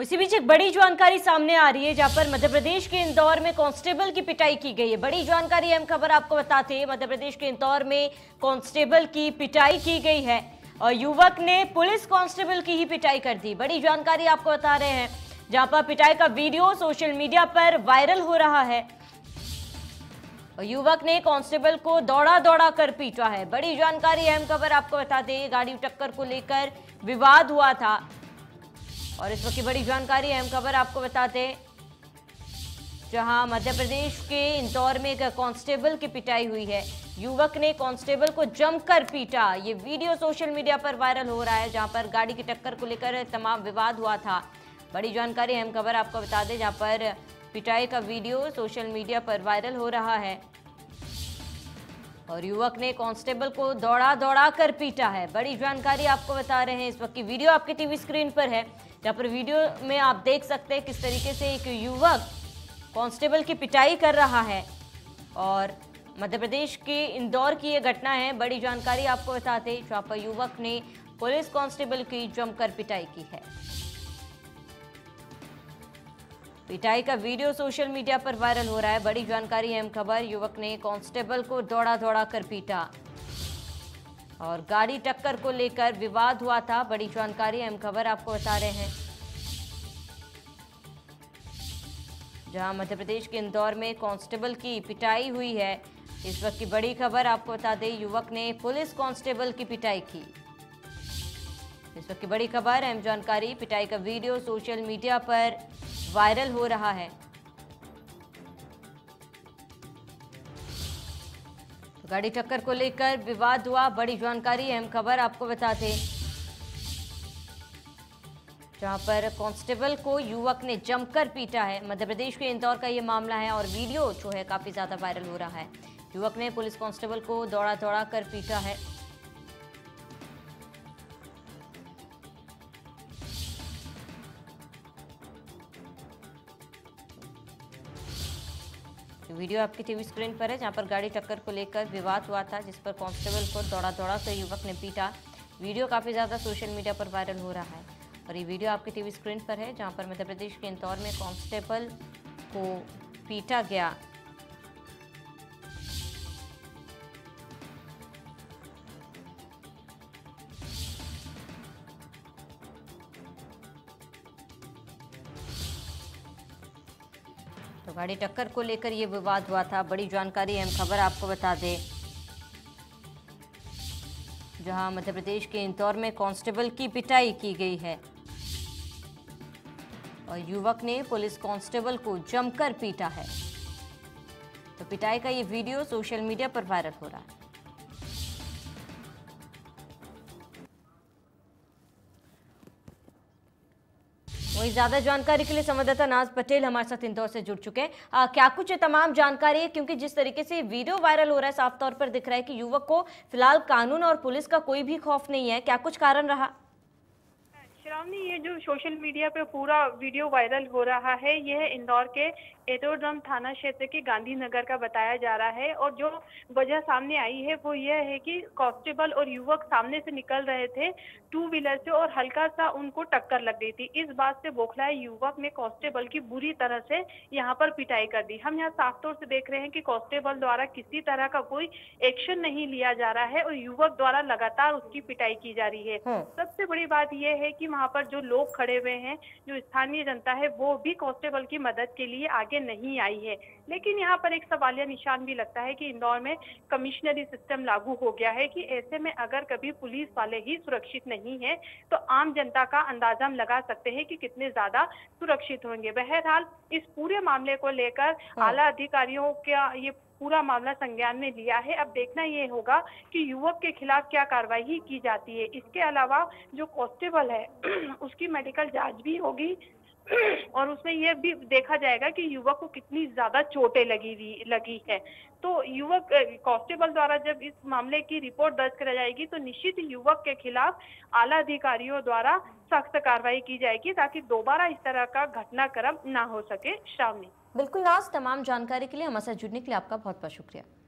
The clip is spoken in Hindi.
उसी बीच एक बड़ी जानकारी सामने आ रही है, जहां पर मध्य प्रदेश के इंदौर में कांस्टेबल की पिटाई की गई है। बड़ी जानकारी, अहम खबर आपको बताते हैं, मध्य प्रदेश के इंदौर में कांस्टेबल की पिटाई की गई है और युवक ने पुलिस कांस्टेबल की ही पिटाई कर दी। बड़ी जानकारी आपको बता रहे हैं, जहां पर पिटाई का वीडियो सोशल मीडिया पर वायरल हो रहा है और युवक ने कांस्टेबल को दौड़ा दौड़ा कर पीटा है। बड़ी जानकारी, अहम खबर आपको बता दें, गाड़ी टक्कर को लेकर विवाद हुआ था और इस वक्त की बड़ी जानकारी, अहम खबर आपको बता दें, जहां मध्य प्रदेश के इंदौर में एक कांस्टेबल की पिटाई हुई है। युवक ने कांस्टेबल को जमकर पीटा। ये वीडियो सोशल मीडिया पर वायरल हो रहा है, जहां पर गाड़ी की टक्कर को लेकर तमाम विवाद हुआ था। बड़ी जानकारी, अहम खबर आपको बता दें, जहां पर पिटाई का वीडियो सोशल मीडिया पर वायरल हो रहा है और युवक ने कांस्टेबल को दौड़ा दौड़ा कर पीटा है। बड़ी जानकारी आपको बता रहे हैं, इस वक्त की वीडियो आपके टीवी स्क्रीन पर है, जहां पर वीडियो में आप देख सकते हैं किस तरीके से एक युवक कांस्टेबल की पिटाई कर रहा है और मध्य प्रदेश के इंदौर की ये घटना है। बड़ी जानकारी आपको बताते हैं, जहां पर युवक ने पुलिस कांस्टेबल की जमकर पिटाई की है। पिटाई का वीडियो सोशल मीडिया पर वायरल हो रहा है। बड़ी जानकारी, अहम खबर, युवक ने कांस्टेबल को दौड़ा दौड़ा कर पीटा और गाड़ी टक्कर को लेकर विवाद हुआ था। बड़ी जानकारी, अहम खबर आपको बता रहे हैं, जहां मध्य प्रदेश के इंदौर में कांस्टेबल की पिटाई हुई है। इस वक्त की बड़ी खबर आपको बता दें, युवक ने पुलिस कांस्टेबल की पिटाई की। इस वक्त की बड़ी खबर, अहम जानकारी, पिटाई का वीडियो सोशल मीडिया पर वायरल हो रहा है। तो गाड़ी टक्कर को लेकर विवाद हुआ। बड़ी जानकारी, अहम खबर आपको बताते, जहां पर कांस्टेबल को युवक ने जमकर पीटा है। मध्य प्रदेश के इंदौर का ये मामला है और वीडियो जो है काफी ज्यादा वायरल हो रहा है। युवक ने पुलिस कांस्टेबल को दौड़ा दौड़ा कर पीटा है। वीडियो आपकी टीवी स्क्रीन पर है, जहां पर गाड़ी टक्कर को लेकर विवाद हुआ था, जिस पर कांस्टेबल को दौड़ा दौड़ा कर युवक ने पीटा। वीडियो काफ़ी ज़्यादा सोशल मीडिया पर वायरल हो रहा है और ये वीडियो आपकी टीवी स्क्रीन पर है, जहां पर मध्य प्रदेश के इंदौर में कांस्टेबल को पीटा गया। तो गाड़ी टक्कर को लेकर यह विवाद हुआ था। बड़ी जानकारी, अहम खबर आपको बता दें, जहां मध्य प्रदेश के इंदौर में कांस्टेबल की पिटाई की गई है और युवक ने पुलिस कांस्टेबल को जमकर पीटा है। तो पिटाई का ये वीडियो सोशल मीडिया पर वायरल हो रहा है। वही ज्यादा जानकारी के लिए संवाददाता नाज पटेल हमारे साथ इंदौर से जुड़ चुके हैं। क्या कुछ तमाम जानकारी है, क्योंकि जिस तरीके से वीडियो वायरल हो रहा है साफ तौर पर दिख रहा है कि युवक को फिलहाल कानून और पुलिस का कोई भी खौफ नहीं है। क्या कुछ कारण रहा? श्रावनी, ये जो सोशल मीडिया पे पूरा वीडियो वायरल हो रहा है, यह इंदौर के एतोड्रम थाना क्षेत्र के गांधीनगर का बताया जा रहा है और जो वजह सामने आई है वो यह है कि कांस्टेबल और युवक सामने से निकल रहे थे टू व्हीलर से और हल्का सा उनको टक्कर लग गई थी। इस बात से बौखलाए युवक ने कांस्टेबल की बुरी तरह से यहाँ पर पिटाई कर दी। हम यहाँ साफ तौर से देख रहे हैं कि कांस्टेबल द्वारा किसी तरह का कोई एक्शन नहीं लिया जा रहा है और युवक द्वारा लगातार उसकी पिटाई की जा रही है। सबसे बड़ी बात यह है कि वहाँ पर जो लोग खड़े हुए हैं, जो स्थानीय जनता है, वो भी कांस्टेबल की मदद के लिए आगे नहीं आई है। लेकिन यहाँ पर एक सवालिया निशान भी लगता है कि इंदौर में कमिश्नरी सिस्टम लागू हो गया है कि ऐसे में अगर कभी पुलिस वाले ही सुरक्षित नहीं है तो आम जनता का अंदाजा हम लगा सकते हैं कि कितने ज्यादा सुरक्षित होंगे। बहरहाल इस पूरे मामले को लेकर आला अधिकारियों का ये पूरा मामला संज्ञान में लिया है। अब देखना ये होगा कि युवक के खिलाफ क्या कार्रवाई की जाती है। इसके अलावा जो कांस्टेबल है उसकी मेडिकल जांच भी होगी और उसमें यह भी देखा जाएगा कि युवक को कितनी ज्यादा चोटें लगी है। तो युवक कांस्टेबल द्वारा जब इस मामले की रिपोर्ट दर्ज कराई जाएगी तो निश्चित युवक के खिलाफ आला अधिकारियों द्वारा सख्त कार्रवाई की जाएगी ताकि दोबारा इस तरह का घटनाक्रम ना हो सके। श्रावनी, बिल्कुल नाज, तमाम जानकारी के लिए हमारे साथ जुड़ने के लिए आपका बहुत बहुत शुक्रिया।